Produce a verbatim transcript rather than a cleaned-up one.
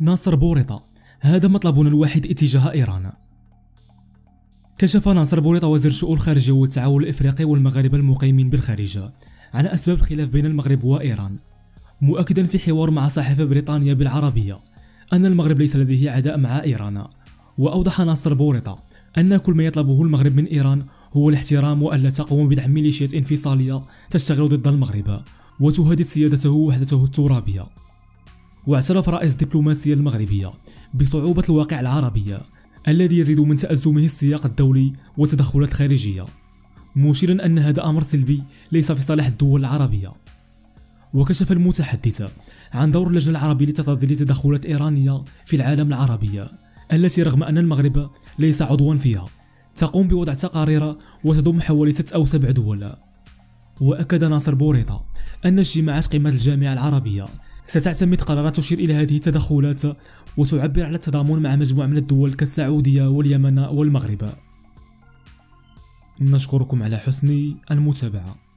ناصر بوريطة، هذا مطلبنا الوحيد اتجاه إيران. كشف ناصر بوريطة وزير الشؤون الخارجية والتعاون الإفريقي والمغاربة المقيمين بالخارج عن أسباب الخلاف بين المغرب وإيران، مؤكدا في حوار مع صحيفة بريطانية بالعربية أن المغرب ليس لديه عداء مع إيران. وأوضح ناصر بوريطة أن كل ما يطلبه المغرب من إيران هو الاحترام، وألا تقوم بدعم ميليشيات انفصالية تشتغل ضد المغرب وتهدد سيادته ووحدته الترابية. واعترف رئيس الدبلوماسية المغربية بصعوبة الواقع العربي الذي يزيد من تأزمه السياق الدولي والتدخلات الخارجية، مشيرا أن هذا أمر سلبي ليس في صالح الدول العربية. وكشف المتحدث عن دور اللجنة العربية لتفادي تدخلات إيرانية في العالم العربي التي رغم أن المغرب ليس عضوا فيها تقوم بوضع تقارير وتضم حوالي ست أو سبع دول. وأكد ناصر بوريطة أن اجتماعات قمة الجامعة العربية ستعتمد قرارات تشير إلى هذه التدخلات وتعبر على التضامن مع مجموعة من الدول كالسعودية واليمن والمغرب. نشكركم على حسن المتابعة.